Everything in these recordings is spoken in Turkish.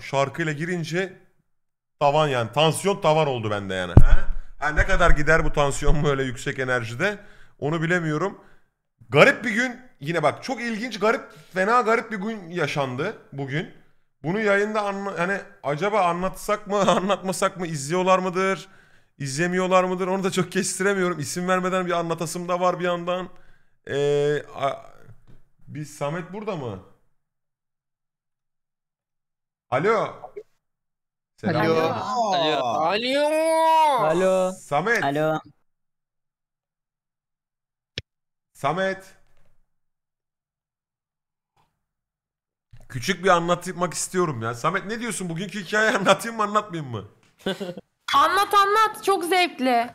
Şarkıyla girince tavan yani. Tansiyon tavan oldu bende yani. Ha, ne kadar gider bu tansiyon böyle yüksek enerjide onu bilemiyorum. Garip bir gün yine bak, çok ilginç, fena garip bir gün yaşandı bugün. Bunu yayında hani acaba anlatsak mı anlatmasak mı, izliyorlar mıdır izlemiyorlar mıdır onu da çok kestiremiyorum. İsim vermeden bir anlatasım da var bir yandan. Bir Samet burada mı? Alo. Selam. Alo. Alo. Alo. Alo. Samet. Alo. Samet. Küçük bir anlatmak istiyorum ya. Samet ne diyorsun? Bugünkü hikayeyi anlatayım mı anlatmayayım mı? Anlat anlat. Çok zevkli.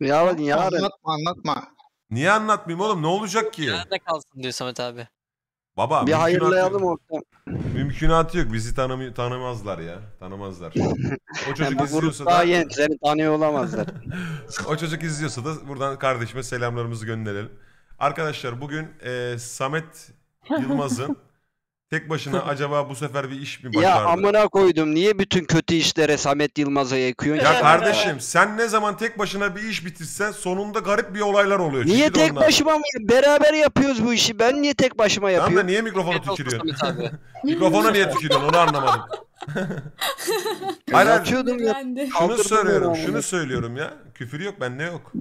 Ya anlatma anlatma. Niye anlatmayayım oğlum? Ne olacak ki? Nerede kalsın diyor Samet abi. Baba bir hayırlayalım orta. Mümkünatı yok. Bizi tanımazlar ya. Tanımazlar. O çocuk izliyorsa da seni tanıyor olamazlar. O çocuk izliyorsa da buradan kardeşime selamlarımızı gönderelim. Arkadaşlar bugün Samet Yılmaz'ın tek başına acaba bu sefer bir iş mi başardı? Ya amına koydum, niye bütün kötü işlere Samet Yılmaz'a yakıyorsun? Ya kardeşim sen ne zaman tek başına bir iş bitirsen sonunda garip bir olaylar oluyor. Çünkü niye tek başıma mı? Beraber yapıyoruz bu işi. Ben niye tek başıma yapıyorum? Tamam da niye mikrofonu tükürüyorsun? Mikrofona niye tükürüyorsun onu anlamadım. Hayır, şunu söylüyorum ya. Küfür yok bende yok.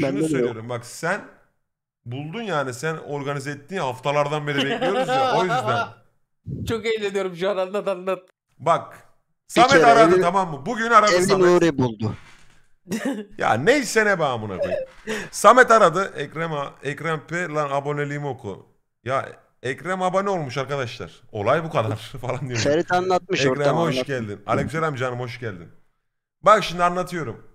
Şunu söylüyorum bak, sen buldun yani, sen organize ettiğin haftalardan beri bekliyoruz ya, o yüzden. Çok eğleniyorum şu an, anlat anlat. Bak Samet aradı tamam mı? Bugün aradı Samet. Evin buldu. Ya neyse ne bağımına koy. Samet aradı Ekrem P lan aboneliğimi oku. Ya Ekrem abone olmuş arkadaşlar. Olay bu kadar falan diyor. Ferit anlatmış. Ekrem'e hoş geldin. Aleykümselam canım, hoş geldin. Bak şimdi anlatıyorum.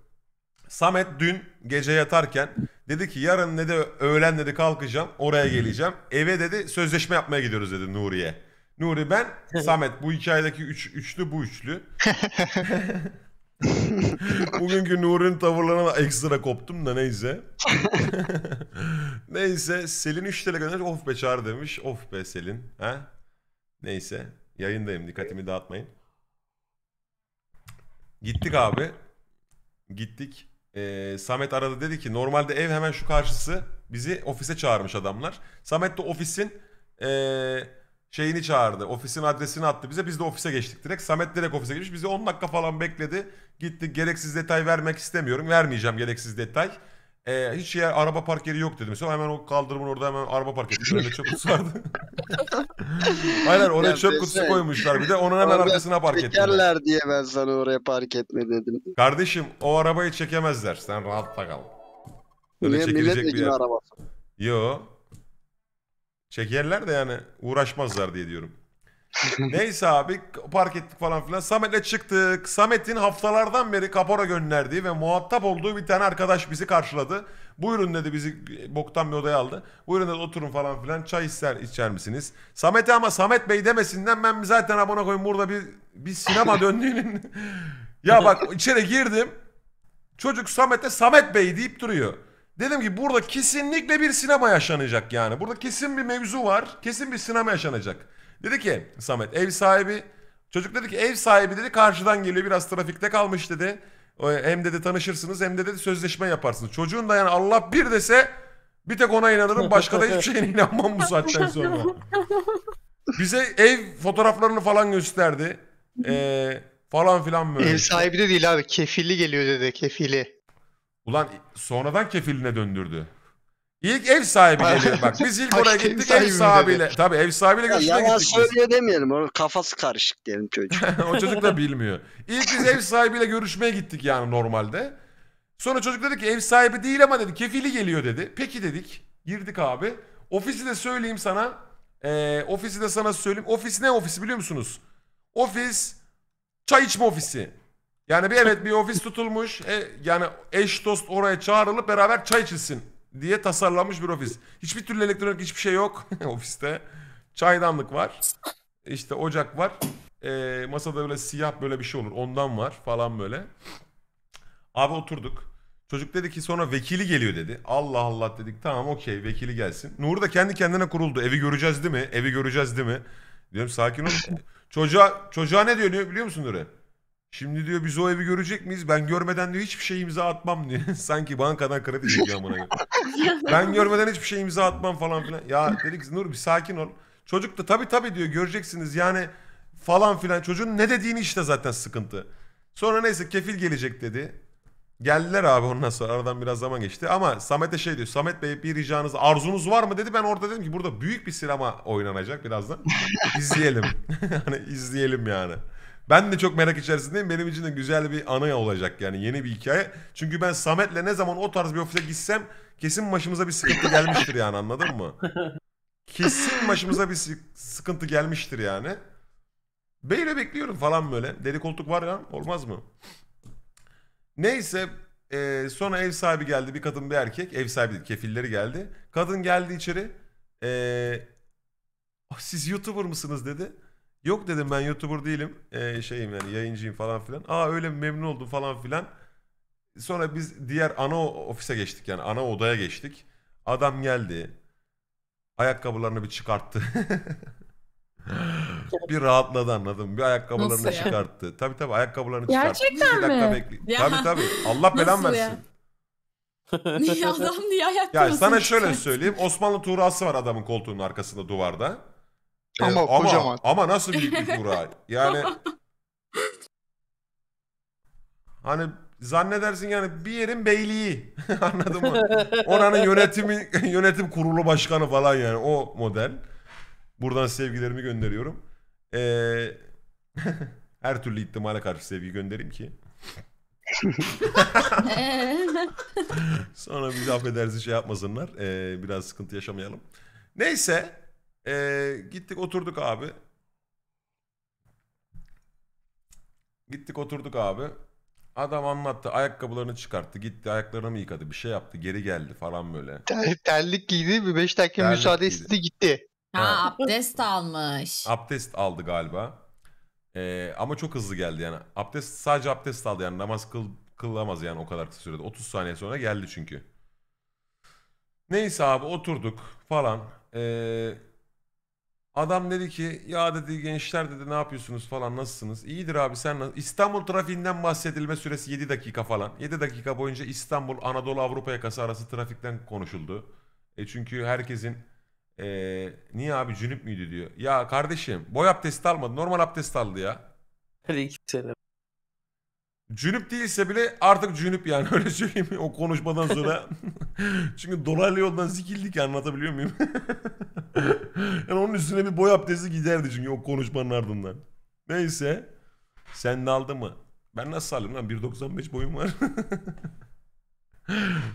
Samet dün gece yatarken dedi ki yarın dedi öğlen dedi kalkacağım, oraya geleceğim. Eve dedi sözleşme yapmaya gidiyoruz dedi Nuri'ye. Nuri ben Samet, bu hikayedeki bu üçlü. Bugünkü Nuri'nin tavırlarına ekstra koptum da neyse. Neyse Selin 3 TL göndermiş, of be çağır demiş. Of be Selin. Ha? Neyse yayındayım, dikkatimi dağıtmayın. Gittik abi. Gittik. Samet aradı dedi ki normalde ev hemen şu karşısı, bizi ofise çağırmış adamlar. Samet de ofisin şeyini çağırdı. Ofisin adresini attı bize. Biz de ofise geçtik direkt. Samet direkt ofise girmiş. Bizi 10 dakika falan bekledi. Gittik. Gereksiz detay vermek istemiyorum. Vermeyeceğim gereksiz detay. Hiç yer, araba park yeri yok dedim. Sonra hemen o kaldırımın orada hemen araba park ettik. Orada çöp kutusu vardı. Aynen oraya çöp kutusu koymuşlar bir de. Onun hemen arkasına park ettiler. Çekerler diye ben sana oraya park etme dedim. Kardeşim o arabayı çekemezler. Sen rahatta kal. Öyle çekilecek bir yer. Yo. Çekerler de yani uğraşmazlar diye diyorum. Neyse abi park ettik falan filan. Samet'le çıktık. Samet'in haftalardan beri kapora gönderdiği ve muhatap olduğu bir tane arkadaş bizi karşıladı. Buyurun dedi, bizi boktan bir odaya aldı. Buyurun dedi oturun falan filan. Çay içer misiniz? Samet'e ama Samet Bey demesinden ben zaten abone koyayım burada bir sinema döndüğünün. Ya bak içeri girdim. Çocuk Samet'e Samet Bey deyip duruyor. Dedim ki burada kesinlikle bir sinema yaşanacak yani. Burada kesin bir mevzu var. Kesin bir sinema yaşanacak. Dedi ki Samet çocuk dedi ki ev sahibi dedi karşıdan geliyor, biraz trafikte kalmış dedi. Hem dedi tanışırsınız hem de dedi sözleşme yaparsınız. Çocuğun da yani Allah bir dese bir tek ona inanırım, başka da hiçbir şeye inanmam bu saatten sonra. Bize ev fotoğraflarını falan gösterdi. Falan filan böyle. Ev sahibi de değil abi, kefili geliyor dedi, kefili. Ulan sonradan kefiline döndürdü. İlk ev sahibi geliyor bak. Biz ilk oraya gittik ev sahibiyle. Tabii ev sahibiyle görüşmeye gittik. Ya söylüyor demeyelim. Onun kafası karışık diyelim çocuk. O çocuk da bilmiyor. İlk biz ev sahibiyle görüşmeye gittik yani normalde. Sonra çocuk dedi ki ev sahibi değil ama dedi kefili geliyor dedi. Peki dedik. Girdik abi. Ofisi de söyleyeyim sana. Ofisi de sana söyleyeyim. Ofis ne ofisi biliyor musunuz? Ofis çay içme ofisi. Yani bir evet bir ofis tutulmuş. Yani eş dost oraya çağrılıp beraber çay içilsin diye tasarlanmış bir ofis. Hiçbir türlü elektronik hiçbir şey yok ofiste. Çaydanlık var. İşte ocak var. Masada böyle siyah böyle bir şey olur. Ondan var falan böyle. Abi oturduk. Çocuk dedi ki sonra vekili geliyor dedi. Allah Allah dedik. Tamam okey vekili gelsin. Nuri da kendi kendine kuruldu. Evi göreceğiz değil mi? Evi göreceğiz değil mi? Diyorum sakin ol. Çocuğa ne diyor biliyor musun Nure? Şimdi diyor biz o evi görecek miyiz? Ben görmeden diyor hiçbir şey imza atmam diyor. Sanki bankadan kredi çekiyor amına koyayım. Ben görmeden hiçbir şey imza atmam falan filan. Ya dedik ki Nur bir sakin ol. Çocuk da tabii diyor göreceksiniz yani falan filan. Çocuğun ne dediğini işte zaten sıkıntı. Sonra neyse kefil gelecek dedi. Geldiler abi ondan sonra aradan biraz zaman geçti. Ama Samet'e şey diyor. Samet Bey bir ricanız, arzunuz var mı dedi. Ben orada dedim ki burada büyük bir sinema oynanacak birazdan. İzleyelim. Hani izleyelim yani. Ben de çok merak içerisindeyim. Benim için de güzel bir anı olacak yani yeni bir hikaye. Çünkü ben Samet'le ne zaman o tarz bir ofise gitsem kesin başımıza bir sıkıntı gelmiştir yani, anladın mı? Kesin başımıza bir sıkıntı gelmiştir yani. Beyle bekliyorum falan böyle. Deli koltuk var ya, olmaz mı? Neyse sonra ev sahibi geldi, bir kadın bir erkek. Ev sahibi değil, kefilleri geldi. Kadın geldi içeri. Siz YouTuber mısınız dedi. Yok dedim, ben YouTuber değilim. Şeyim yani, yayıncıyım falan filan. Aa öyle memnun oldum falan filan. Sonra biz diğer ana ofise geçtik yani, ana odaya geçtik. Adam geldi. Ayakkabılarını bir çıkarttı. Bir rahatladı, anladım. Bir ayakkabılarını nasıl çıkarttı. Ya? Tabii ayakkabılarını çıkarttı. Gerçekten mi? Tabii. Allah belan versin. Niye adam diye ayakkabısı? Ya sana şöyle söyleyeyim. Osmanlı tuğrası var adamın koltuğunun arkasında duvarda. Ama kocaman. Ama nasıl büyük bir tuğra? Yani hani zannedersin yani bir yerin beyliği. Anladın mı? Oranın yönetim kurulu başkanı falan yani, o model. Buradan sevgilerimi gönderiyorum. Her türlü ihtimale karşı sevgi göndereyim ki. Sonra bizi affedersin, şey yapmasınlar. Biraz sıkıntı yaşamayalım. Neyse. Gittik oturduk abi. Adam anlattı. Ayakkabılarını çıkarttı. Gitti ayaklarını mı yıkadı? Bir şey yaptı. Geri geldi falan böyle. Terlik giydi. Bir 5 dakika müsaade istedi, gitti. Ha, abdest almış. Abdest aldı galiba. Ama çok hızlı geldi yani. Sadece abdest aldı yani, namaz kılamaz yani o kadar kısa sürede. 30 saniye sonra geldi çünkü. Neyse abi oturduk falan. Adam dedi ki ya dedi gençler dedi ne yapıyorsunuz falan, nasılsınız? İyidir abi, sen nasıl? İstanbul trafiğinden bahsedilme süresi 7 dakika falan. 7 dakika boyunca İstanbul Anadolu Avrupa yakası arası trafikten konuşuldu. Çünkü herkesin niye abi cünüp müydü diyor. Ya kardeşim boy abdesti almadı, normal abdest aldı ya. Cünüp değilse bile artık cünüp yani, öyle söyleyeyim o konuşmadan sonra. Çünkü dolaylı yoldan zikildik ya, anlatabiliyor muyum? Yani onun üstüne bir boy abdesti giderdi çünkü o konuşmanın ardından. Neyse sen de aldın mı? Ben nasıl alayım lan, 1.95 boyum var.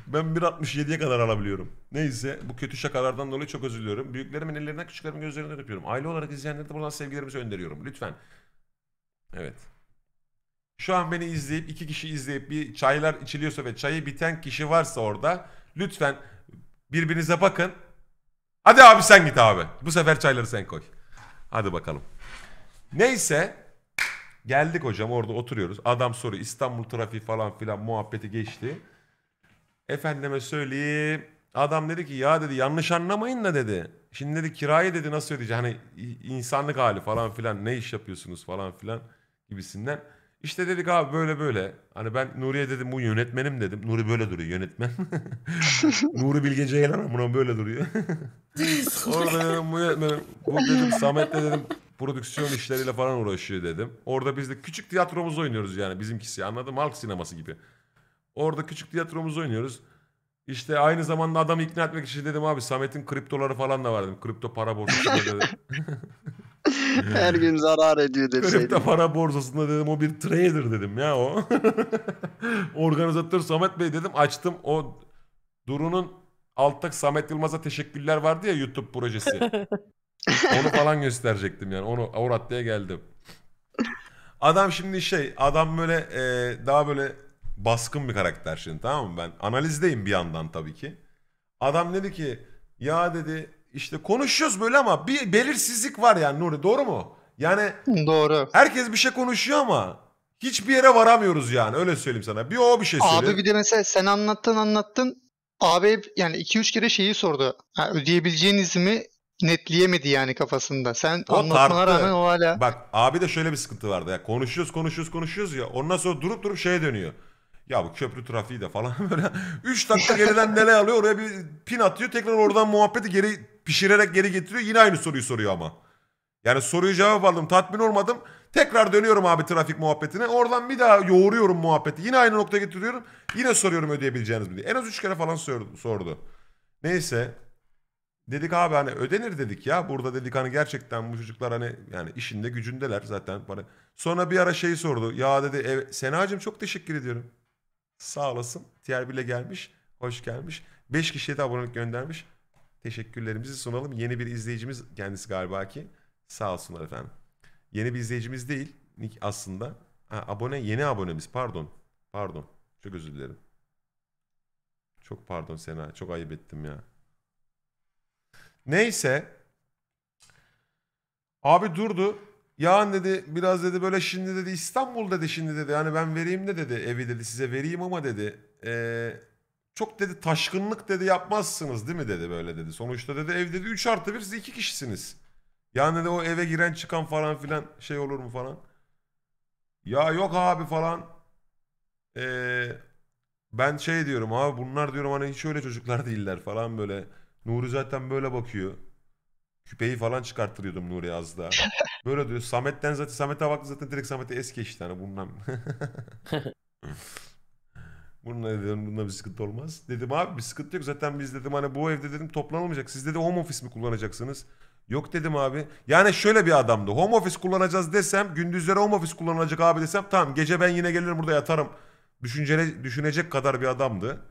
Ben 1.67'ye kadar alabiliyorum. Neyse bu kötü şakalardan dolayı çok özür diliyorum. Büyüklerimin ellerinden, küçüklerimin gözlerinden öpüyorum. Aile olarak izleyenlere de buradan sevgilerimi gönderiyorum. Lütfen. Evet. Şu an beni izleyip, 2 kişi izleyip, bir çaylar içiliyorsa ve çayı biten kişi varsa orada, lütfen birbirinize bakın. Hadi abi sen git abi. Bu sefer çayları sen koy. Hadi bakalım. Neyse. Geldik hocam, orada oturuyoruz. Adam soruyor, İstanbul trafiği falan filan muhabbeti geçti. Efendime söyleyeyim. Adam dedi ki ya dedi yanlış anlamayın da dedi. Şimdi dedi kirayı dedi nasıl ödeyeceğim? Hani insanlık hali falan filan, ne iş yapıyorsunuz falan filan gibisinden. İşte dedik abi böyle. Hani ben Nuri'ye dedim bu yönetmenim dedim. Nuri böyle duruyor yönetmen. Nuri Bilge Ceylan buna böyle duruyor. Orada dedim bu yönetmenim. Bu dedim Samet'le dedim prodüksiyon işleriyle falan uğraşıyor dedim. Orada biz de küçük tiyatromuzu oynuyoruz yani, bizimkisi anladım, halk sineması gibi. Orada küçük tiyatromuzu oynuyoruz. İşte aynı zamanda adamı ikna etmek için dedim abi Samet'in kriptoları falan da var dedim. Kripto para borsasında dedim. Her gün zarar ediyor deseydim. Kripto para borsasında dedim o bir trader dedim ya o. Organizatör Samet Bey dedim, açtım o Duru'nun alttaki Samet Yılmaz'a teşekkürler vardı ya, YouTube projesi. Onu falan gösterecektim yani, onu o raddeye geldim. Adam şimdi adam böyle daha böyle baskın bir karakter şimdi, tamam mı? Ben analizdeyim bir yandan tabii ki. Adam dedi ki ya dedi işte konuşuyoruz böyle ama bir belirsizlik var yani Nuri, doğru mu? Yani doğru. Herkes bir şey konuşuyor ama hiçbir yere varamıyoruz yani, öyle söyleyeyim sana. Bir o bir şey söylüyor. Abi bir de mesela sen anlattın. Abi yani 2-3 kere şeyi sordu. Yani ödeyebileceğiniz mi? netleyemedi yani kafasında. Sen o anlatmana tarttı. Rağmen o hala... Bak abi de şöyle bir sıkıntı vardı ya. Konuşuyoruz ya. Ondan sonra durup şeye dönüyor. Ya bu köprü trafiği de falan böyle. 3 dakika geriden neler alıyor, oraya bir pin atıyor. Tekrar oradan muhabbeti geri pişirerek geri getiriyor. Yine aynı soruyu soruyor ama. Yani soruyu cevap aldım, tatmin olmadım. Tekrar dönüyorum abi trafik muhabbetine. Oradan bir daha yoğuruyorum muhabbeti. Yine aynı noktaya getiriyorum. Yine soruyorum ödeyebileceğiniz mi diye. En az 3 kere falan sordu. Neyse. Dedik abi hani ödenir dedik ya. Burada dedik hani gerçekten bu çocuklar hani yani işinde gücündeler zaten. Sonra bir ara şeyi sordu. Ya dedi Senacığım çok teşekkür ediyorum. Sağ olasın. Diğer bile gelmiş. Hoş gelmiş. 5 kişiye de abonelik göndermiş. Teşekkürlerimizi sunalım. Yeni bir izleyicimiz kendisi galiba ki. Sağ olsunlar efendim. Yeni bir izleyicimiz değil aslında. Ha, yeni abonemiz pardon. Pardon. Çok özür dilerim. Çok pardon Sena. Çok ayıp ettim ya. Neyse. Abi durdu. Yağan dedi biraz dedi böyle şimdi dedi İstanbul dedi şimdi dedi. Yani ben vereyim de dedi evi dedi size vereyim ama dedi. Çok dedi taşkınlık dedi yapmazsınız değil mi dedi böyle dedi. Sonuçta dedi ev dedi 3+1 siz 2 kişisiniz. Yani dedi o eve giren çıkan falan filan şey olur mu falan. Ya yok abi falan. Ben şey diyorum abi bunlar diyorum hani hiç öyle çocuklar değiller falan böyle. Nuri zaten böyle bakıyor. Küpeyi falan çıkarttırıyordum Nuri'ye az daha. Böyle diyor. Samet'e baktı zaten direkt Samet'e es geçti hani bundan. Bununla bir sıkıntı olmaz. Dedim abi bir sıkıntı yok zaten biz dedim hani bu evde dedim toplanılmayacak. Siz dedi home office mi kullanacaksınız? Yok dedim abi. Yani şöyle bir adamdı. Home office kullanacağız desem, gündüzleri home office kullanılacak abi desem tamam gece ben yine gelirim burada yatarım. Düşünecek kadar bir adamdı.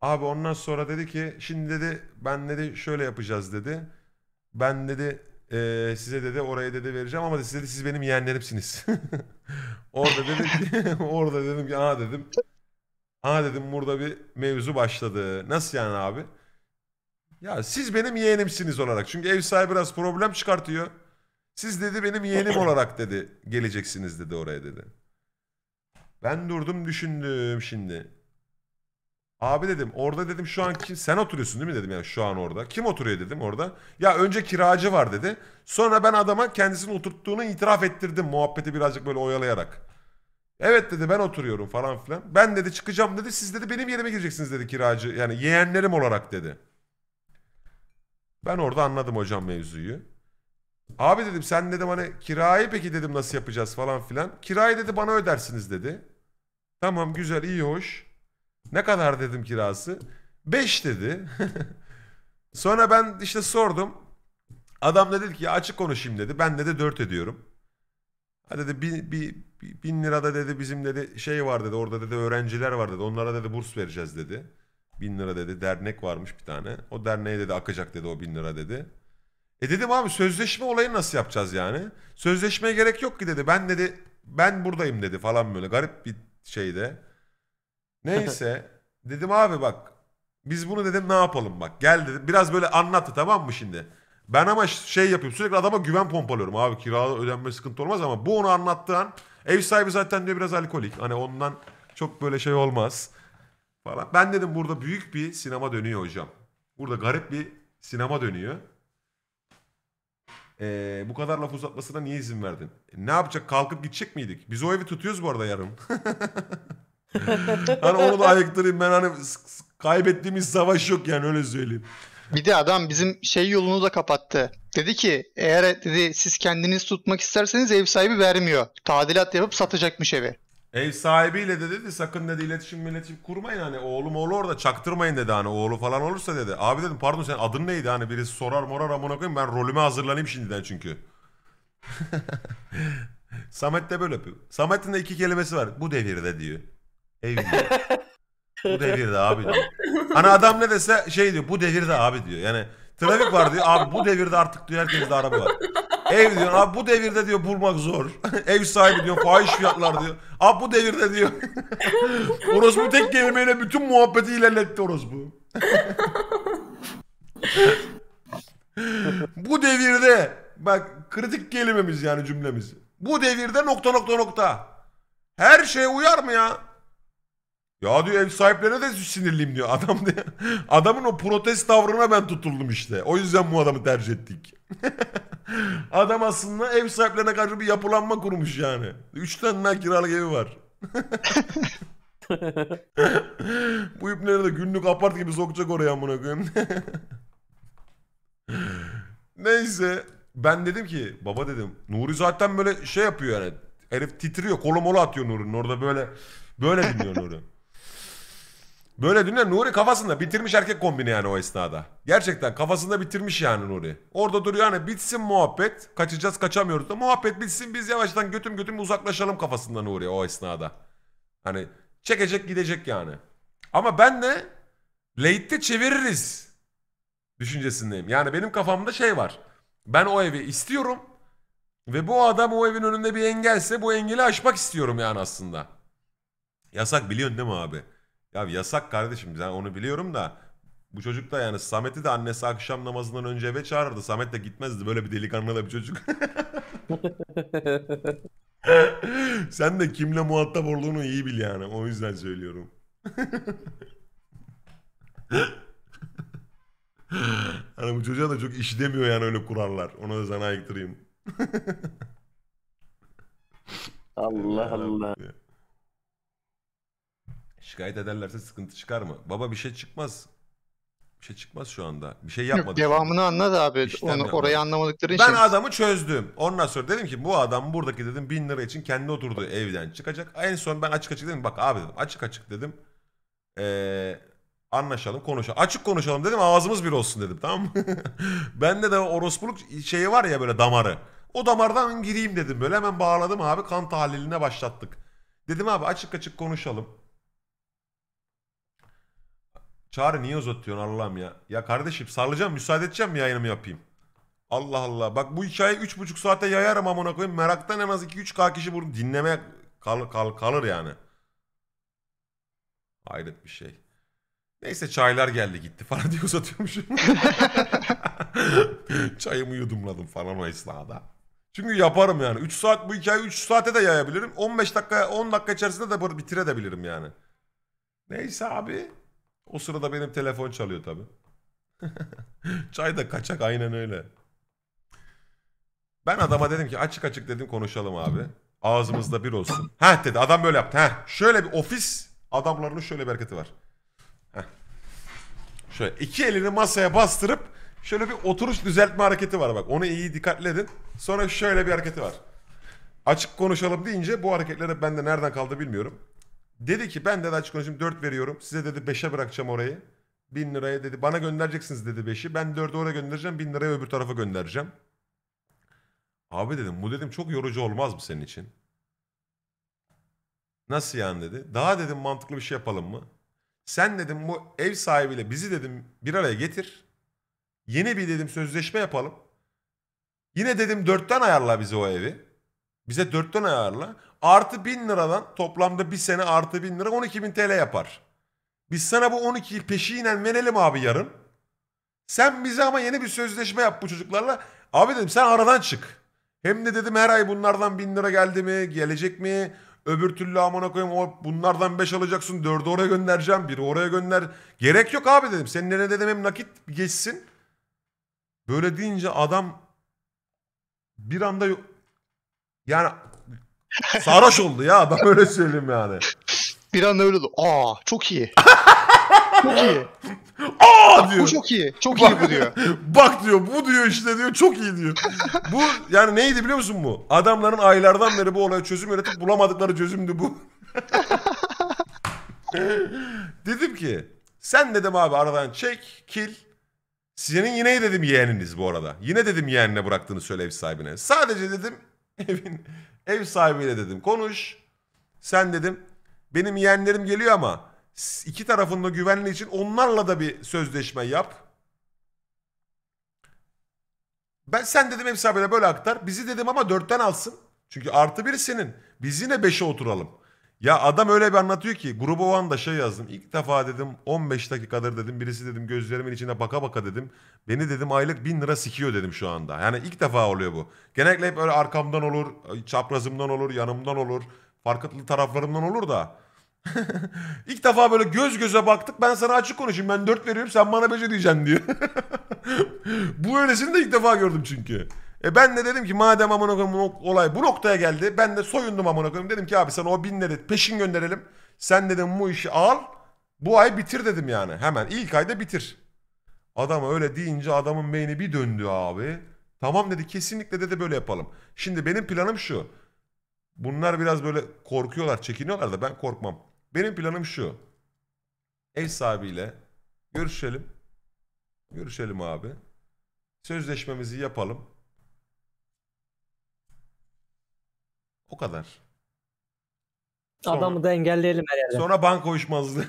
Abi ondan sonra dedi ki şimdi dedi ben dedi şöyle yapacağız dedi. Ben dedi size dedi oraya dedi vereceğim ama size dedi siz benim yeğenlerimsiniz. Orada dedim ki aha dedim burada bir mevzu başladı. Nasıl yani abi? Ya siz benim yeğenimsiniz olarak. Çünkü ev sahibi biraz problem çıkartıyor. Siz dedi benim yeğenim olarak dedi geleceksiniz dedi oraya dedi. Ben durdum düşündüm şimdi. Abi dedim orada dedim şu an sen oturuyorsun değil mi dedim yani şu an orada. Kim oturuyor dedim orada. Ya önce kiracı var dedi. Sonra ben adama kendisini oturttuğunu itiraf ettirdim muhabbeti birazcık böyle oyalayarak. Evet dedi ben oturuyorum falan filan. Ben dedi çıkacağım dedi siz dedi benim yerime gireceksiniz dedi kiracı yani yeğenlerim olarak dedi. Ben orada anladım hocam mevzuyu. Abi dedim sen dedim hani kirayı peki dedim nasıl yapacağız falan filan. Kirayı dedi bana ödersiniz dedi. Tamam güzel iyi hoş. Ne kadar dedim kirası? 5 dedi. Sonra ben işte sordum. Adam da dedi ki açık konuşayım dedi. Ben dedi 4 ödüyorum. Ha dedi 1000 lirada dedi bizim dedi şey var dedi orada dedi öğrenciler var dedi. Onlara dedi burs vereceğiz dedi. 1000 lira dedi dernek varmış bir tane. O derneğe dedi akacak dedi o 1000 lira dedi. Dedim abi sözleşme olayını nasıl yapacağız yani? Sözleşmeye gerek yok ki dedi. Ben buradayım dedi falan böyle garip bir şeyde. Neyse dedim abi bak biz bunu dedim ne yapalım bak gel dedim biraz böyle anlattı tamam mı şimdi. Ben ama şey yapıyorum sürekli adama güven pompalıyorum abi kira ödenme sıkıntı olmaz ama bu onu anlattığı an ev sahibi zaten diyor biraz alkolik hani ondan çok böyle şey olmaz falan. Ben dedim burada büyük bir sinema dönüyor hocam. Burada garip bir sinema dönüyor. Bu kadar laf uzatmasına niye izin verdin? Ne yapacak kalkıp gidecek miydik? Biz o evi tutuyoruz bu arada yarın. Hani onu da ayıktırayım ben hani kaybettiğimiz savaş yok yani öyle söyleyeyim. Bir de adam bizim şey yolunu da kapattı. Dedi ki eğer dedi siz kendiniz tutmak isterseniz ev sahibi vermiyor. Tadilat yapıp satacakmış evi. Ev sahibiyle de dedi sakın dedi iletişim kurmayın hani oğlu orada çaktırmayın dedi hani oğlu falan olursa dedi. Abi dedim pardon sen adın neydi hani birisi sorar amına koyayım ben rolüme hazırlanayım şimdiden çünkü. Samet de böyle yapıyor. Samet'in de 2 kelimesi var bu devirde diyor. Ev diyor. Bu devirde abi diyor. Hani adam ne dese şey diyor bu devirde abi diyor. Yani trafik var diyor abi bu devirde artık diyor herkes de araba var. Ev diyor abi bu devirde diyor bulmak zor. Ev sahibi diyor fahiş fiyatlar diyor. Abi bu devirde diyor. Orospu tek kelimeyle bütün muhabbeti ilerletti orospu. Bu devirde bak kritik kelimemiz yani cümlemiz. Bu devirde ... Her şeye uyar mı ya? Ya diyor ev sahiplerine de sinirliyim diyor. Adam diyor. Adamın o protest tavrına ben tutuldum işte. O yüzden bu adamı tercih ettik. Adam aslında ev sahiplerine karşı bir yapılanma kurmuş yani. 3 tane daha kiralık evi var. Bu ipleri de günlük apart gibi sokacak oraya amına koyayım. Neyse ben dedim ki baba dedim Nuri zaten böyle şey yapıyor yani. Herif titriyor, kolu mola atıyor Nuri'nin orada böyle. Böyle dinliyor Nuri. Böyle dinliyor Nuri, kafasında bitirmiş erkek kombini yani o esnada. Gerçekten kafasında bitirmiş yani Nuri. Orada duruyor yani bitsin muhabbet. Kaçacağız kaçamıyoruz da muhabbet bitsin biz yavaştan götüm götüm uzaklaşalım kafasında Nuri o esnada. Hani çekecek gidecek yani. Ama ben de late'te çeviririz düşüncesindeyim. Yani benim kafamda şey var. Ben o evi istiyorum. Ve bu adam o evin önünde bir engelse bu engeli aşmak istiyorum yani aslında. Yasak biliyorsun değil mi abi? Ya yasak kardeşim, ben onu biliyorum da bu çocuk da yani Samet'i de annesi akşam namazından önce eve çağırırdı. Samet de gitmezdi, böyle bir delikanlı da bir çocuk. Sen de kimle muhatap olduğunu iyi bil yani, o yüzden söylüyorum. Hani bu çocuğa da çok iş demiyor yani öyle kurallar. Ona da sana ayıktırayım. Allah Allah. Şikayet ederlerse sıkıntı çıkar mı? Baba bir şey çıkmaz. Bir şey çıkmaz şu anda. Bir şey yapmadık. Yok, devamını anlat abi. Orayı anlamadıkları için. Ben adamı çözdüm. Ondan sonra dedim ki bu adam buradaki dedim 1000 lira için kendi oturduğu evden çıkacak. En son ben açık açık dedim. Bak abi dedim açık açık dedim. Anlaşalım konuşalım. Açık konuşalım dedim, ağzımız bir olsun dedim, tamam mı? Bende de orospuluk şeyi var ya böyle damarı. O damardan gireyim dedim böyle, hemen bağladım abi, kan tahliline başlattık. Dedim abi açık açık konuşalım. Çağrı niye uzatıyorsun Allah'ım ya? Ya kardeşim sarılacağım, müsaade edeceğim mi yayınımı yapayım? Allah Allah. Bak bu hikayeyi 3,5 saate yayarım amına koyayım. Meraktan en az 2-3K kişi bunu dinlemeye kalır yani. Hayret bir şey. Neyse çaylar geldi gitti falan diye uzatıyormuşum. Çayımı yudumladım falan o esnada. Çünkü yaparım yani. 3 saat bu hikayeyi 3 saate de yayabilirim. 15 dakika 10 dakika içerisinde de bitirebilirim yani. Neyse abi. O sırada benim telefon çalıyor tabi. Çay da kaçak, aynen öyle. Ben adama dedim ki açık açık dedim konuşalım abi. Ağzımızda bir olsun. Heh dedi adam, böyle yaptı. Heh şöyle bir ofis adamlarının şöyle bir hareketi var. Heh. Şöyle iki elini masaya bastırıp şöyle bir oturuş düzeltme hareketi var bak. Onu iyi dikkatli edin. Sonra şöyle bir hareketi var. Açık konuşalım deyince bu hareketlere ben de nereden kaldı bilmiyorum. Dedi ki ben de açık konuşayım 4 veriyorum. Size dedi 5'e bırakacağım orayı. 1000 liraya dedi. Bana göndereceksiniz dedi 5'i. Ben 4'ü oraya göndereceğim. 1000 liraya öbür tarafa göndereceğim. Abi dedim bu dedim çok yorucu olmaz mı senin için? Nasıl yani dedi. Daha dedim mantıklı bir şey yapalım mı? Sen dedim bu ev sahibiyle bizi dedim bir araya getir. Yeni bir dedim sözleşme yapalım. Yine dedim 4'ten ayarla bize o evi. Bize 4'ten ayarla. Artı 1000 liradan toplamda bir sene artı 1000 lira 12.000 TL yapar. Biz sana bu 12'yi peşinen verelim abi yarın. Sen bize ama yeni bir sözleşme yap bu çocuklarla. Abi dedim sen aradan çık. Hem de dedim her ay bunlardan 1000 lira geldi mi gelecek mi? Öbür türlü amına koyayım bunlardan 5 alacaksın 4'ü oraya göndereceğim 1'i oraya gönder. Gerek yok abi dedim. Senin eline dedim hem nakit geçsin. Böyle deyince adam bir anda yani... Sarhoş oldu ya ben öyle söyleyeyim yani. Bir anda öyle oldu. Aa çok iyi. Çok iyi. Aa bak, diyor. Bu çok iyi. Çok bak, iyi bu diyor. Bak diyor bu diyor işte diyor çok iyi diyor. Bu yani neydi biliyor musun bu? Adamların aylardan beri bu olaya çözüm üretip bulamadıkları çözümdü bu. Dedim ki sen dedim abi aradan çek kil. Senin yine dedim yeğeniniz bu arada. Yine dedim yeğenine bıraktığını söyle ev sahibine. Sadece dedim evin... Ev sahibiyle dedim konuş. Sen dedim benim yeğenlerim geliyor ama iki tarafın da güvenliği için onlarla da bir sözleşme yap. Ben sen dedim ev sahibiyle böyle aktar. Bizi dedim ama 4'ten alsın. Çünkü artı biri senin. Biz yine 5'e oturalım. Ya adam öyle bir anlatıyor ki gruba o anda şey yazdım. İlk defa dedim 15 dakikadır dedim birisi dedim gözlerimin içine baka baka dedim. Beni dedim aylık 1000 lira sikiyor dedim şu anda. Yani ilk defa oluyor bu. Genellikle hep öyle arkamdan olur, çaprazımdan olur, yanımdan olur. Farklı taraflarımdan olur da İlk defa böyle göz göze baktık. Ben sana açık konuşayım. Ben 4 veriyorum. Sen bana 5 diyeceksin diyor. Bu öylesini de ilk defa gördüm çünkü. Ben de dedim ki madem amına koyayım olay bu noktaya geldi. Ben de soyundum amına koyayım. Dedim ki abi sana o 1000 lira peşin gönderelim. Sen dedim bu işi al. Bu ay bitir dedim yani. Hemen ilk ayda bitir. Adam öyle deyince adamın beyni bir döndü abi. Tamam dedi, kesinlikle dedi, böyle yapalım. Şimdi benim planım şu. Bunlar biraz böyle korkuyorlar, çekiniyorlar da ben korkmam. Benim planım şu. Ev sahibiyle görüşelim. Görüşelim abi. Sözleşmemizi yapalım. O kadar. Sonra, adamı da engelleyelim herhalde. Sonra banka uyuşmazdı.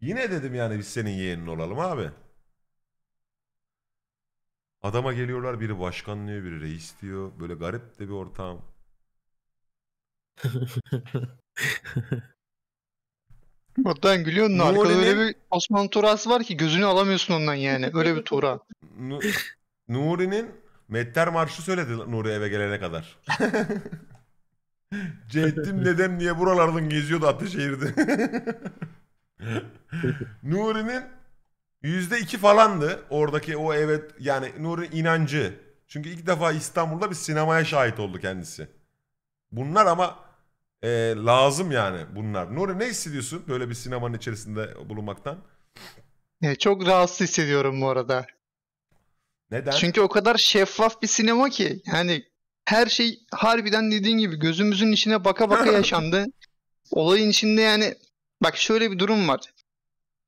Yine dedim yani biz senin yeğenin olalım abi. Adama geliyorlar, biri başkan diyor, biri reis diyor. Böyle garip de bir ortam. Oradan gülüyorsun. Arkada öyle bir Osman Turası var ki gözünü alamıyorsun ondan yani. Öyle bir Tura. Nuri'nin Metter Marşı söyledi Nuri eve gelene kadar. Ceddin dedem diye buralardan geziyordu Ateşehir'de. Nuri'nin %2 falandı oradaki o evet yani Nuri inancı. Çünkü ilk defa İstanbul'da bir sinemaya şahit oldu kendisi. Bunlar ama lazım yani bunlar. Nuri ne hissediyorsun böyle bir sinemanın içerisinde bulunmaktan? Çok rahatsız hissediyorum bu arada. Neden? Çünkü o kadar şeffaf bir sinema ki yani her şey harbiden dediğin gibi gözümüzün içine baka baka yaşandı. Olayın içinde yani bak şöyle bir durum var.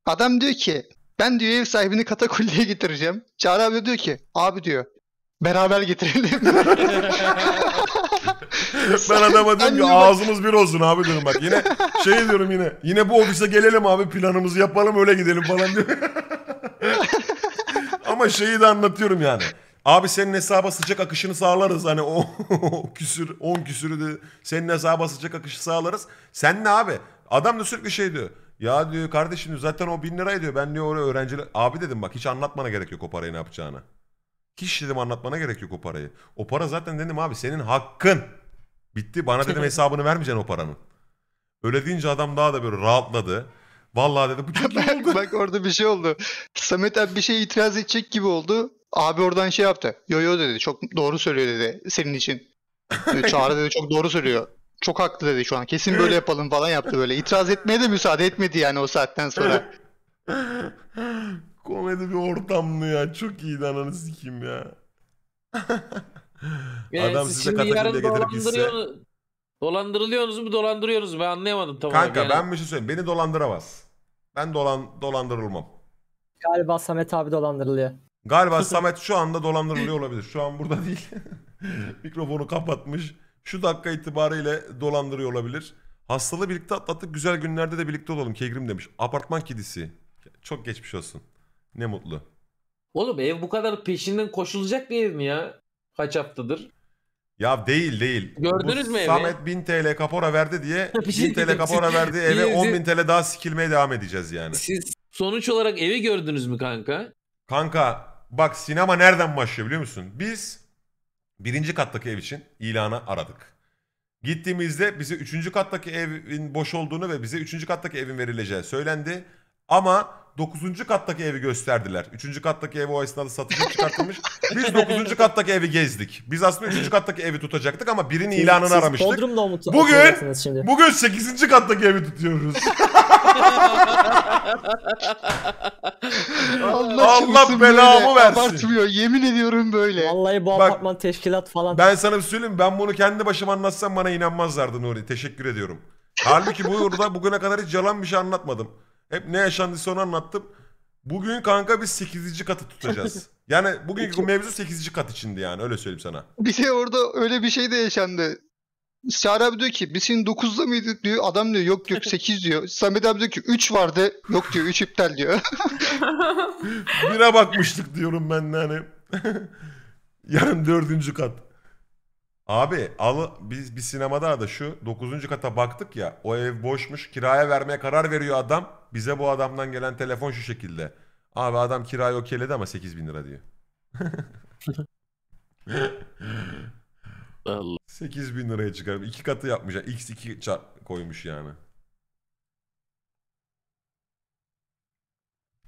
Adam diyor ki ben diyor ev sahibini katakulliye getireceğim. Çağrı abi diyor ki abi diyor beraber getirelim. Ben adama diyorum ki ağzımız bir olsun abi diyorum bak yine şey diyorum yine bu ofise gelelim abi planımızı yapalım öyle gidelim falan diyor. Ama şeyi de anlatıyorum yani. Abi senin hesaba sıcak akışını sağlarız. Hani o küsür, 10 küsürü de senin hesaba sıcak akışı sağlarız. Sen ne abi? Adam da sürekli şey diyor. Ya diyor kardeşim diyor, zaten o 1000 lirayı diyor. Ben diyor oraya öğrenciler... Abi dedim bak hiç anlatmana gerek yok o parayı ne yapacağını. Hiç dedim anlatmana gerek yok o parayı. O para zaten dedim abi senin hakkın. Bitti. Bana dedim hesabını vermeyeceksin o paranın. Öyle deyince adam daha da böyle rahatladı. Vallahi dedi bu çok iyi oldu. Bak orada bir şey oldu. Samet abi bir şey itiraz edecek gibi oldu. Abi oradan şey yaptı. Yo dedi. Çok doğru söylüyor dedi. Senin için. Çağrı dedi çok doğru söylüyor. Çok haklı dedi şu an. Kesin böyle yapalım falan yaptı böyle. İtiraz etmeye de müsaade etmedi yani o saatten sonra. Komedi bir ortamlı ya. Çok iyiydi ananı sikeyim ya. Adam size katakulliye getirip gitse. Dolandırılıyorsunuz mu dolandırıyorsunuz mu? Ben anlayamadım tamam. Kanka yani. Ben bir şey söyleyeyim. Beni dolandıramaz. Ben dolandırılmam. Galiba Samet abi dolandırılıyor. Galiba Samet şu anda dolandırılıyor olabilir. Şu an burada değil. Mikrofonu kapatmış. Şu dakika itibariyle dolandırıyor olabilir. Hastalığı birlikte atlattık. Güzel günlerde de birlikte olalım. Kegrim demiş. Apartman kedisi. Çok geçmiş olsun. Ne mutlu. Oğlum ev bu kadar peşinden koşulacak bir ev mi ya? Kaç haftadır? Ya değil. Gördünüz mü evi? Samet 1000 TL kapora verdi diye 1000 TL kapora verdi eve 10.000 TL daha sikilmeye devam edeceğiz yani. Siz sonuç olarak evi gördünüz mü kanka? Kanka bak sinema nereden başlıyor biliyor musun? Biz 1. kattaki ev için ilanı aradık. Gittiğimizde bize 3. kattaki evin boş olduğunu ve bize 3. kattaki evin verileceği söylendi. Ama 9. kattaki evi gösterdiler. 3. kattaki evi o esnada satışa çıkartılmış. Biz 9. kattaki evi gezdik. Biz aslında 3. kattaki evi tutacaktık ama birinin ilanını aramıştık. Bugün 8. kattaki evi tutuyoruz. Allah belamı versin. Abartmıyor. Yemin ediyorum böyle. Vallahi bu apartman teşkilat falan. Ben sana bir söyleyeyim. Ben bunu kendi başıma anlatsam bana inanmazlardı Nuri. Teşekkür ediyorum. Halbuki burada bugüne kadar hiç yalan bir şey anlatmadım. Hep ne yaşandıysa onu anlattım. Bugün kanka biz 8. katı tutacağız. Yani bugünkü mevzu 8. kat içindi yani öyle söyleyeyim sana. Bir de orada öyle bir şey de yaşandı. Çağrı abi diyor ki biz senin 9'da mıydık diyor. Adam diyor yok diyor 8 diyor. Samet abi diyor ki 3 vardı. Yok diyor 3 iptal diyor. Bire bakmıştık diyorum ben de hani. Yarın 4. kat. Abi biz bir sinemada da şu 9. kata baktık ya o ev boşmuş kiraya vermeye karar veriyor adam. Bize bu adamdan gelen telefon şu şekilde. Abi adam kirayı okeyledi ama 8.000 lira diyor. Allah. 8.000 liraya çıkarım. 2 katı yapmış. X2 koymuş yani.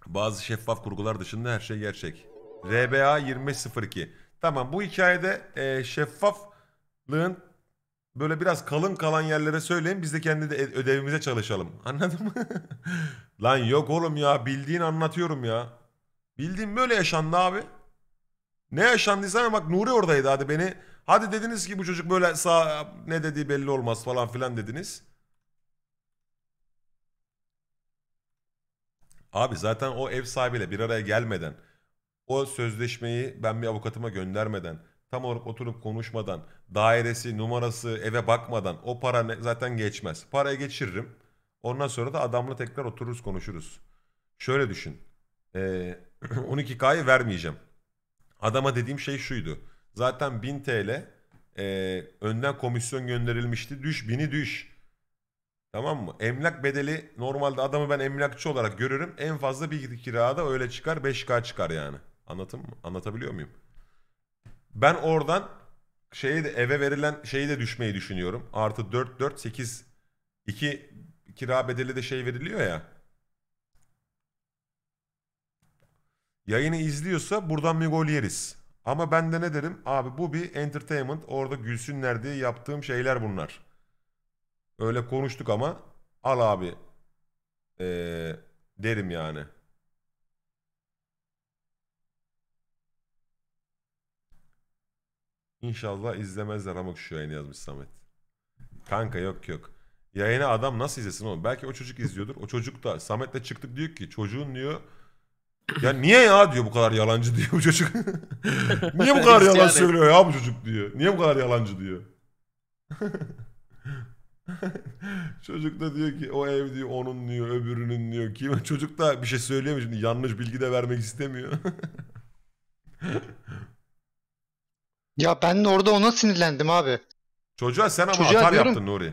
Bazı şeffaf kurgular dışında her şey gerçek. RBA 2502. Tamam, bu hikayede şeffaflığın böyle biraz kalın kalan yerlere söyleyin. Biz de kendi de ödevimize çalışalım. Anladın mı? Lan yok oğlum ya. Bildiğin anlatıyorum ya. Bildiğin böyle yaşandı abi. Ne yaşandıysa bak, Nuri oradaydı. Hadi beni. Hadi dediniz ki bu çocuk böyle sağ, ne dediği belli olmaz falan filan dediniz. Abi zaten o ev sahibiyle bir araya gelmeden, o sözleşmeyi ben bir avukatıma göndermeden, tam olarak oturup konuşmadan, dairesi, numarası, eve bakmadan o para zaten geçmez. Parayı geçiririm. Ondan sonra da adamla tekrar otururuz, konuşuruz. Şöyle düşün. 12K'yı vermeyeceğim. Adama dediğim şey şuydu. Zaten 1000 TL önden komisyon gönderilmişti. Düş, 1000'i düş. Tamam mı? Emlak bedeli, normalde adamı ben emlakçı olarak görürüm. En fazla bir kirada öyle çıkar. 5K çıkar yani. Anlatabiliyor muyum? Ben oradan şeyi de, eve verilen şeyi de düşmeyi düşünüyorum. Artı 4, 8, 2 kira bedeli de şey veriliyor ya. Yayını izliyorsa buradan bir gol yeriz. Ama ben de ne derim? Abi bu bir entertainment. Orada gülsünler diye yaptığım şeyler bunlar. Öyle konuştuk ama al abi derim yani. İnşallah izlemezler ama şu yayını yazmış Samet. Kanka yok yok. Yayını adam nasıl izlesin oğlum? Belki o çocuk izliyordur. O çocuk da Samet'le çıktık, diyor ki çocuğun diyor. Ya niye ya diyor bu kadar yalancı diyor bu çocuk. Niye bu kadar yalan söylüyor ya bu çocuk diyor. Niye bu kadar yalancı diyor. Çocuk da diyor ki o ev diyor onun diyor, öbürünün diyor ki. Çocuk da bir şey söyleyemiyor şimdi, yanlış bilgi de vermek istemiyor. Ya ben de orada ona sinirlendim abi. Çocuğa sen ama çocuğa atar diyorum, yaptın Nuri.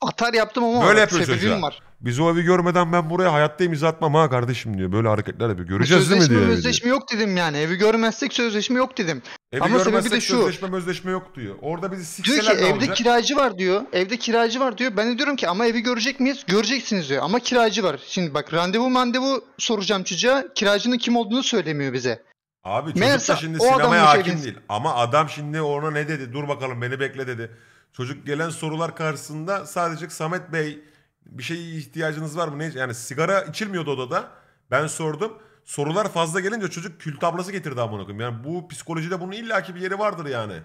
Atar yaptım ama böyle yapıyor çocuğa. Var. Biz o evi görmeden ben buraya hayatta imza atmam ha kardeşim diyor. Böyle hareketler yapıyor. Göreceğiz değil mi diyor. Sözleşme yok dedim yani. Evi görmezsek sözleşme yok dedim. Evi ama sebebi de şu. Sözleşme yok diyor. Orada bizi sikseler diyor ki evde olacak? Kiracı var diyor. Evde kiracı var diyor. Ben de diyorum ki ama evi görecek miyiz? Göreceksiniz diyor. Ama kiracı var. Şimdi bak randevu soracağım çocuğa. Kiracının kim olduğunu söylemiyor bize. Abi çocuk da şimdi sinemaya hakim değil. Ama adam şimdi ona ne dedi? Dur bakalım beni bekle dedi. Çocuk gelen sorular karşısında sadece Samet Bey bir şeye ihtiyacınız var mı? Ne? Yani sigara içilmiyordu odada. Ben sordum. Sorular fazla gelince çocuk kül tablası getirdi amına koyayım. Yani bu psikolojide bunun illaki bir yeri vardır yani.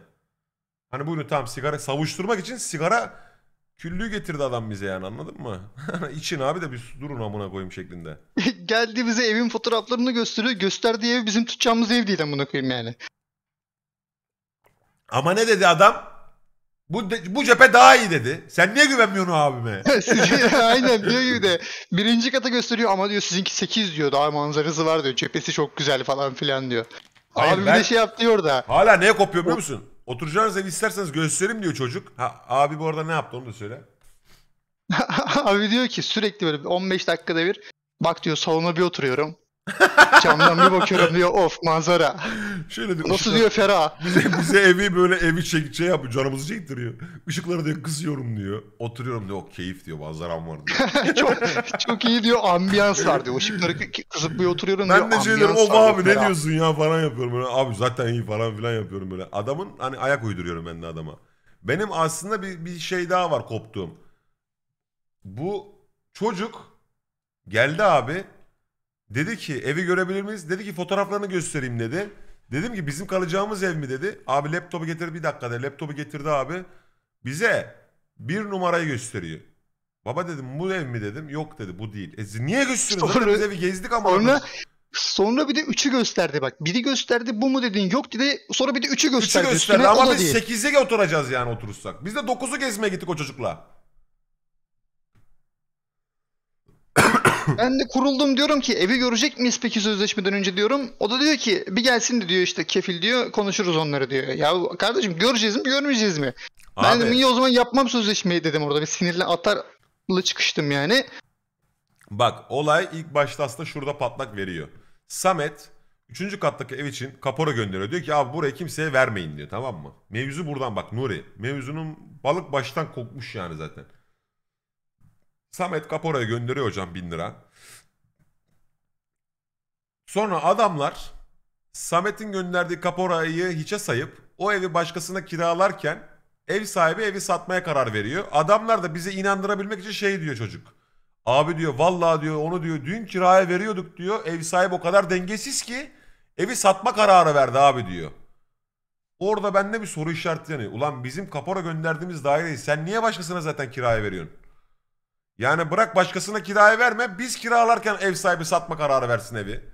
Hani buyurun tamam, sigara savuşturmak için sigara küllüğü getirdi adam bize yani, anladın mı? İçin abi de bir durun amına koyayım şeklinde. Geldi bize evin fotoğraflarını gösteriyor. Gösterdiği ev bizim tutacağımız ev değil amına koyayım yani. Ama ne dedi adam? Bu cephe daha iyi dedi. Sen niye güvenmiyorsun abime? Aynen diyor gibi de. Birinci kata gösteriyor ama diyor sizinki 8 diyor. Daha manzarası var diyor. Cephesi çok güzel falan filan diyor. Hayır, abi ben... de şey yap diyor da. Hala neye kopuyor biliyor musun? Oturacağınız evi isterseniz göstereyim diyor çocuk. Ha, abi bu arada ne yaptı onu da söyle. Abi diyor ki sürekli böyle 15 dakikada bir. Bak diyor salona bir oturuyorum. Camdan bir bakıyorum diyor, of manzara. Şöyle diyor, nasıl diyor ferah. Bize evi böyle şey yapıyor, canımızı çektiriyor. Işıkları diyor kısıyorum diyor. Oturuyorum diyor, keyif diyor, manzaram var diyor. Çok iyi diyor, ambiyans var diyor. Işıkları kısıp bir oturuyorum ben diyor. Ben de şey diyorum, o abi ne diyorsun ya falan yapıyorum böyle. Abi zaten iyi falan filan yapıyorum böyle. Adamın hani ayak uyduruyorum ben de adama. Benim aslında bir şey daha var koptuğum. Bu çocuk geldi abi. Dedi ki evi görebilir miyiz? Dedi ki fotoğraflarını göstereyim dedi. Dedim ki bizim kalacağımız ev mi dedi. Abi laptopu getir bir dakika dedi. Laptopu getirdi abi. Bize 1 numarayı gösteriyor. Baba dedim bu ev mi dedim. Yok dedi bu değil. Niye gösteriyorsun? Biz evi gezdik ama. Sonra bir de 3'ü gösterdi bak. Biri gösterdi bu mu dedin yok dedi. Sonra bir de 3'ü gösterdi. 3'ü gösterdi ama biz 8'e oturacağız yani oturursak. Biz de 9'u gezmeye gittik o çocukla. Ben de kuruldum diyorum ki evi görecek miyiz peki sözleşmeden önce diyorum. O da diyor ki bir gelsin de diyor işte kefil diyor, konuşuruz onları diyor. Ya kardeşim göreceğiz mi görmeyeceğiz mi? Abi. Ben de iyi o zaman yapmam sözleşmeyi dedim orada. Bir sinirle atarla çıkıştım yani. Bak olay ilk başta aslında şurada patlak veriyor. Samet 3. kattaki ev için kapora gönderiyor. Diyor ki abi burayı kimseye vermeyin diyor, tamam mı? Mevzu buradan bak Nuri. Mevzunun balık baştan kokmuş yani zaten. Samet kaporaya gönderiyor hocam 1000 lira. Sonra adamlar Samet'in gönderdiği kaporayı hiçe sayıp o evi başkasına kiralarken ev sahibi evi satmaya karar veriyor. Adamlar da bizi inandırabilmek için şey diyor çocuk. Abi diyor vallahi diyor onu diyor dün kiraya veriyorduk diyor. Ev sahibi o kadar dengesiz ki evi satma kararı verdi abi diyor. Orada bende bir soru işareti yanıyor. Ulan bizim kapora gönderdiğimiz daireyi sen niye başkasına zaten kiraya veriyorsun? Yani bırak başkasına kiraya verme, biz kiralarken ev sahibi satma kararı versin evi.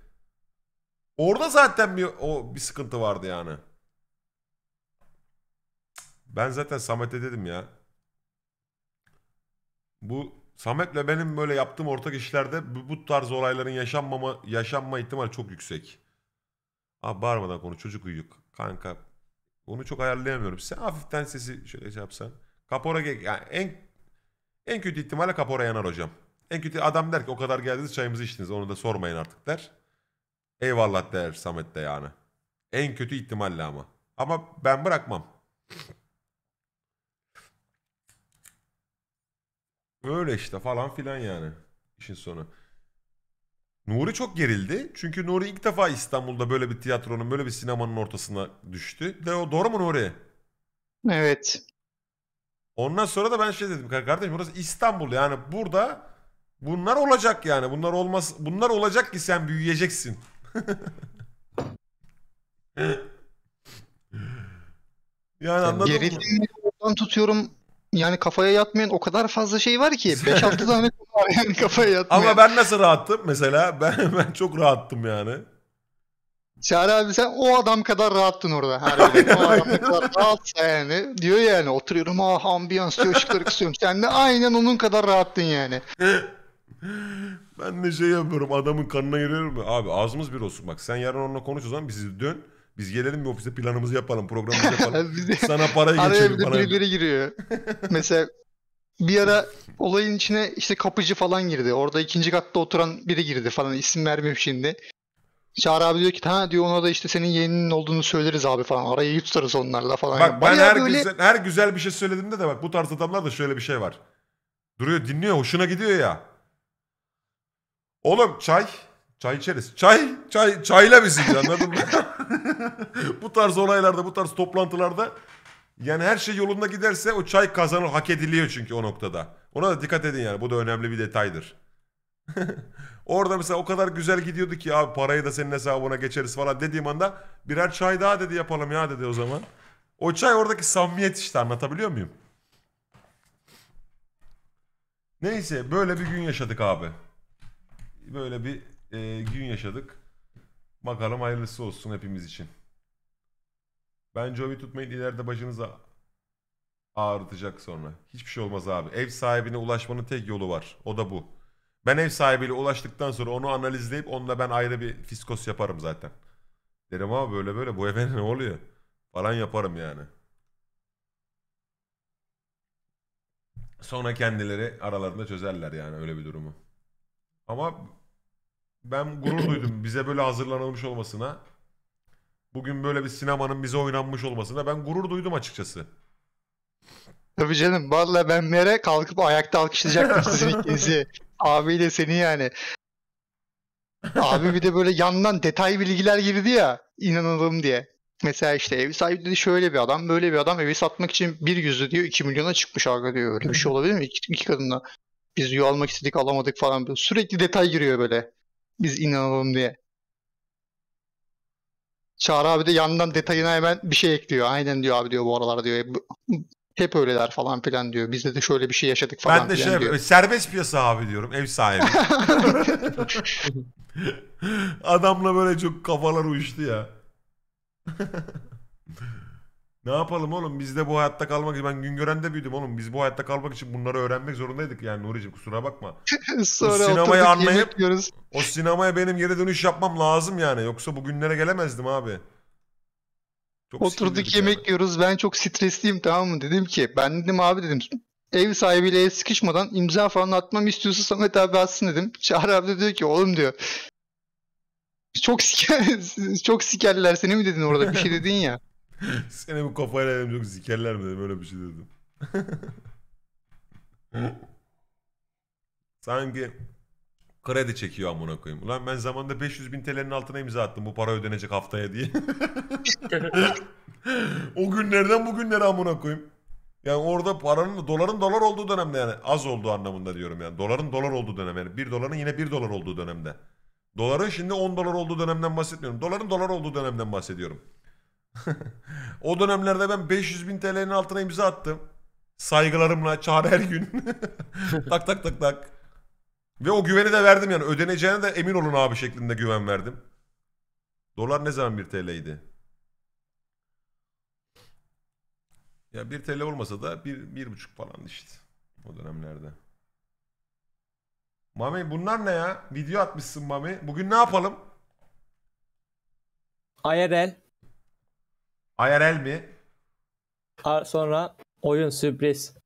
Orada zaten bir sıkıntı vardı yani. Ben zaten Samet'e dedim ya. Bu Samet'le benim böyle yaptığım ortak işlerde bu tarz olayların yaşanma ihtimali çok yüksek. Abi bağırmadan konu, çocuk uyuyor. Kanka onu çok ayarlayamıyorum. Sen hafiften sesi şöyle şey yapsan. Kapora yani en kötü ihtimalle kapora yanar hocam. En kötü adam der ki o kadar geldiniz çayımızı içtiniz onu da sormayın artık der. Eyvallah der Samet de yani. En kötü ihtimalle ama. Ama ben bırakmam. Öyle işte falan filan yani işin sonu. Nuri çok gerildi. Çünkü Nuri ilk defa İstanbul'da böyle bir tiyatronun, böyle bir sinemanın ortasına düştü. De o doğru mu Nuri? Evet. Ondan sonra da ben şey dedim kardeşim burası İstanbul yani burada bunlar olacak yani. Bunlar olacak ki sen büyüyeceksin. Yani anladın mı? Gerildiğini oradan tutuyorum. Yani kafaya yatmayan o kadar fazla şey var ki 5-6 tane var yani kafaya yatmayan. Ama ben nasıl rahattım mesela? Ben çok rahattım yani. Çağrı abi sen o adam kadar rahattın orada. Harbiden o adam kadar rahatsa yani. Diyor yani oturuyorum ambiyans diyor ışıkları kısıyorum. Sen de aynen onun kadar rahattın yani. Ben de şey yapıyorum adamın kanına giriyorum. Abi ağzımız bir olsun bak sen yarın onunla konuş o zaman bizi dön. Biz gelelim bir ofiste planımızı yapalım, programımızı yapalım. Sana parayı geçelim. Araya birileri giriyor. Mesela bir ara olayın içine işte kapıcı falan girdi. Orada 2. katta oturan biri girdi falan. İsim vermiyorum şimdi. Çağrı abi diyor ki ha diyor ona da işte senin yeğeninin olduğunu söyleriz abi falan. Arayı tutarız onlarla falan. Bak yani ben her güzel bir şey söylediğimde de bak bu tarz adamlar da şöyle bir şey var. Duruyor dinliyor hoşuna gidiyor ya. Oğlum çay... Çay içeriz. Çayla bizim anladın mı? Bu tarz olaylarda, bu tarz toplantılarda yani her şey yolunda giderse o çay kazanır, hak ediliyor çünkü o noktada. Ona da dikkat edin yani. Bu da önemli bir detaydır. Orada mesela o kadar güzel gidiyordu ki abi parayı da senin hesabına geçeriz falan dediğim anda birer çay daha dedi yapalım ya dedi o zaman. O çay oradaki samimiyet işte anlatabiliyor muyum? Neyse böyle bir gün yaşadık abi. Böyle bir gün yaşadık. Bakalım hayırlısı olsun hepimiz için. Bence o bir tutmayın ileride başınıza ağrıtacak sonra. Hiçbir şey olmaz abi. Ev sahibine ulaşmanın tek yolu var. O da bu. Ben ev sahibiyle ulaştıktan sonra onu analizleyip onunla ben ayrı bir fiskos yaparım zaten. Derim abi böyle böyle bu eve ne oluyor? Falan yaparım yani. Sonra kendileri aralarında çözerler yani öyle bir durumu. Ama ben gurur duydum bize böyle hazırlanılmış olmasına. Bugün böyle bir sinemanın bize oynanmış olmasına ben gurur duydum açıkçası. Tabii canım vallahi ben mere kalkıp ayakta alkışlayacaktım sizin ikinizi. Abiyle seni yani. Abi bir de böyle yandan detay bilgiler girdi ya inanılım diye. Mesela işte ev sahibi dedi şöyle bir adam böyle bir adam evi satmak için 1 yüzü diyor 2 milyona çıkmış aga diyor. Öyle bir şey olabilir mi? İki kadınla biz diyor almak istedik alamadık falan böyle. Sürekli detay giriyor böyle. Biz inanalım diye. Çağrı abi de yandan detayına hemen bir şey ekliyor. Aynen diyor abi diyor bu aralar diyor. Hep öyleler falan filan diyor. Bizde de şöyle bir şey yaşadık falan filan diyor. Ben de şey serbest piyasa abi diyorum ev sahibi. Adamla böyle çok kafalar uyuştu ya. Ne yapalım oğlum biz de bu hayatta kalmak için ben Güngören'de büyüdüm oğlum biz bu hayatta kalmak için bunları öğrenmek zorundaydık yani Nuri'cim kusura bakma. Sonra sinemayı anlayıp o sinemaya benim geri dönüş yapmam lazım yani yoksa bu günlere gelemezdim abi. Çok oturduk yemek yani. Yiyoruz ben çok stresliyim tamam mı dedim ki ben dedim abi dedim ev sahibiyle ev sıkışmadan imza falan atmamı istiyorsa Samet abi atsın dedim. Çağrı abi de diyor ki oğlum diyor. Çok siker, çok sikerler seni mi dedin orada? Bir şey dedin ya. Seni bu kafayla dedim, çok sikerler mi dedim, öyle bir şey dedim. Sanki kredi çekiyor amına koyayım. Ulan ben zamanında 500.000 TL'nin altına imza attım, bu para ödenecek haftaya diye. O günlerden bugünlere amına koyayım. Yani orada paranın, doların dolar olduğu dönemde, yani az olduğu anlamında diyorum yani. Doların dolar olduğu dönem, yani 1 doların yine 1 dolar olduğu dönemde. Doların şimdi 10 dolar olduğu dönemden bahsetmiyorum. Doların dolar olduğu dönemden bahsediyorum. O dönemlerde ben 500.000 TL'nin altına imza attım. Saygılarımla çağır her gün. Tak tak tak tak. Ve o güveni de verdim yani. Ödeneceğine de emin olun abi şeklinde güven verdim. Dolar ne zaman 1 TL'ydi? Ya 1 TL olmasa da 1,5 falan işte o dönemlerde. Mami bunlar ne ya? Video atmışsın Mami. Bugün ne yapalım? IRL. IRL mi? Sonra oyun sürpriz.